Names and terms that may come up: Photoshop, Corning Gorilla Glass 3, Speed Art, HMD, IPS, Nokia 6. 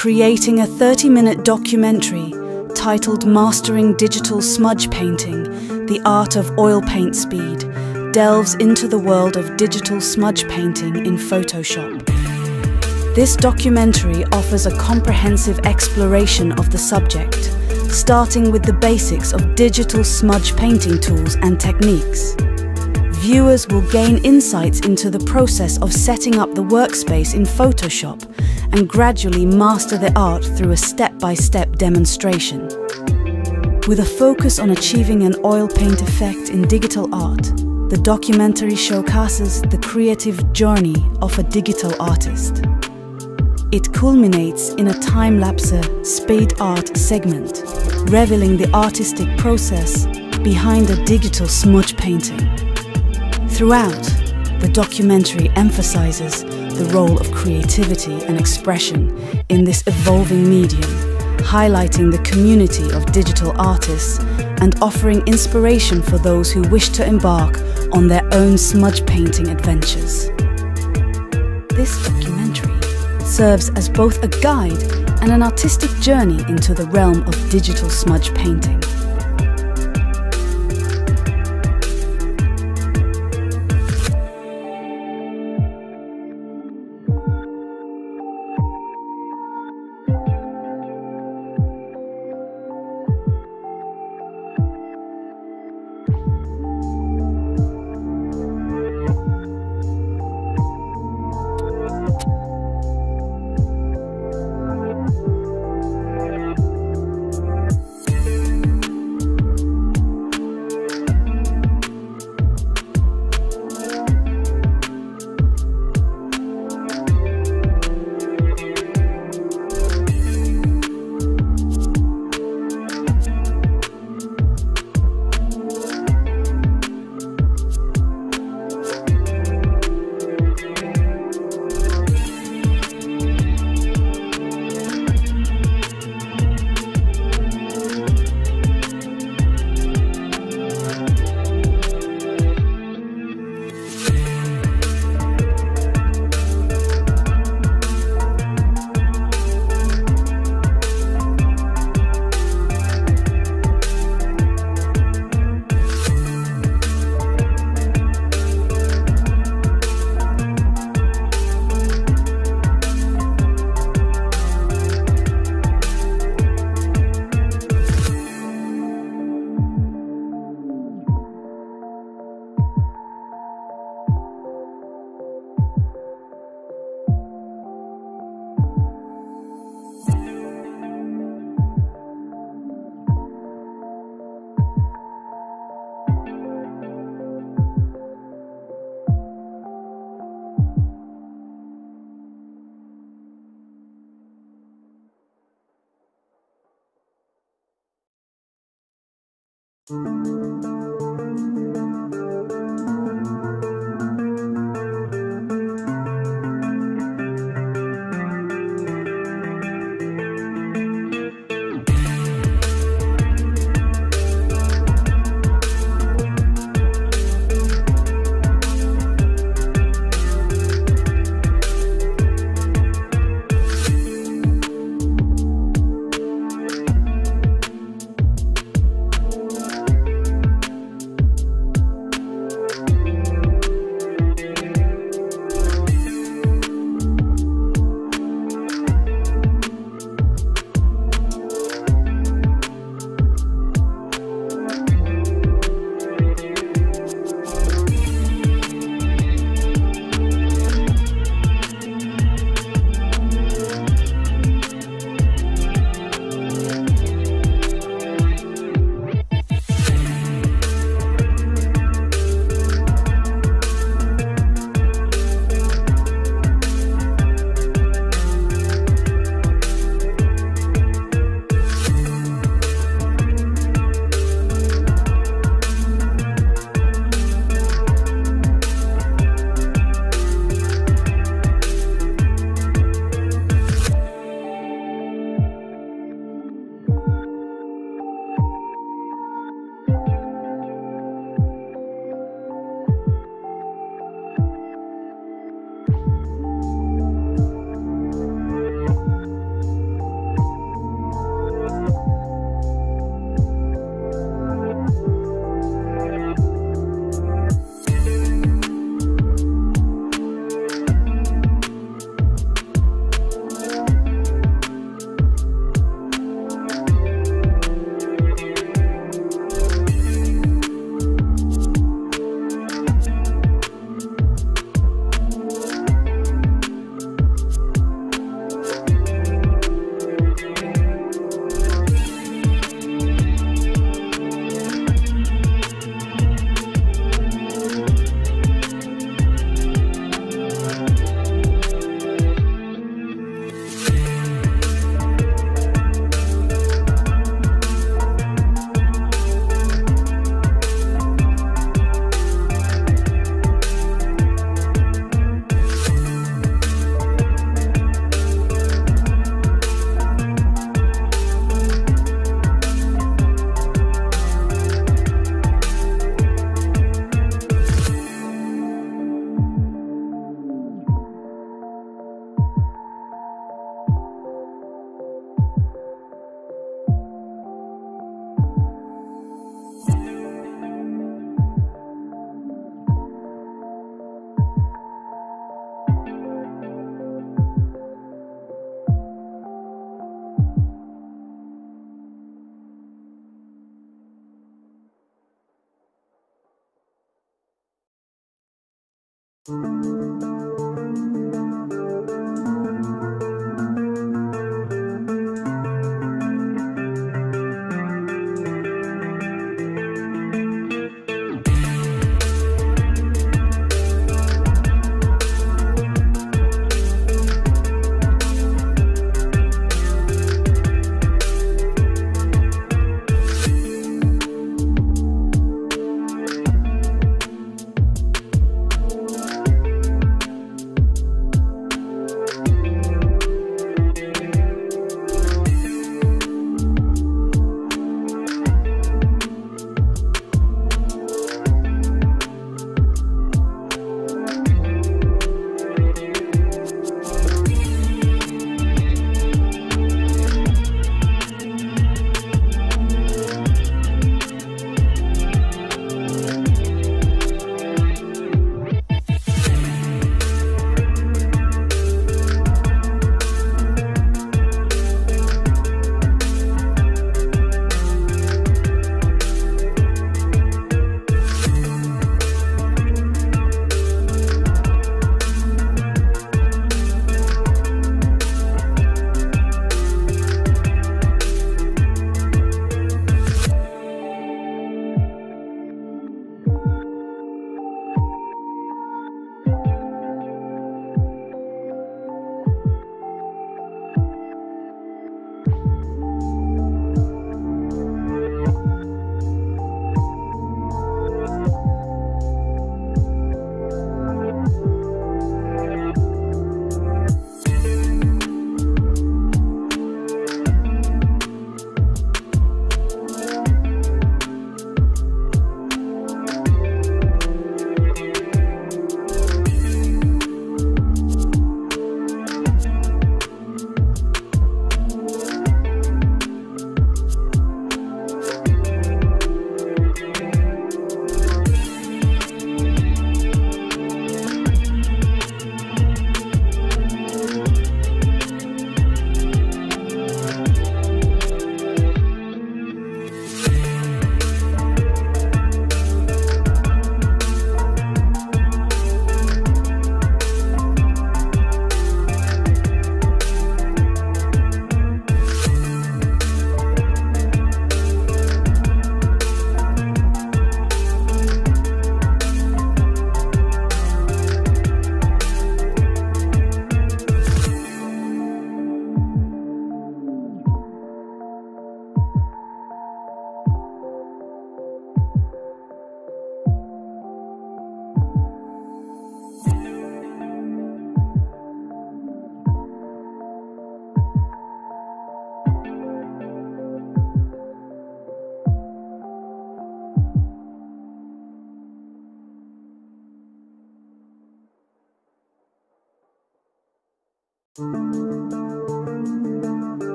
creating a 30-minute documentary titled Mastering Digital Smudge Painting, The Art of Oil Paint Speed, delves into the world of digital smudge painting in Photoshop. This documentary offers a comprehensive exploration of the subject, starting with the basics of digital smudge painting tools and techniques. Viewers will gain insights into the process of setting up the workspace in Photoshop and gradually master the art through a step-by-step demonstration. With a focus on achieving an oil paint effect in digital art, the documentary showcases the creative journey of a digital artist. It culminates in a time-lapse speed art segment, revealing the artistic process behind a digital smudge painting. Throughout, the documentary emphasizes the role of creativity and expression in this evolving medium, highlighting the community of digital artists and offering inspiration for those who wish to embark on their own smudge painting adventures. This documentary serves as both a guide and an artistic journey into the realm of digital smudge painting.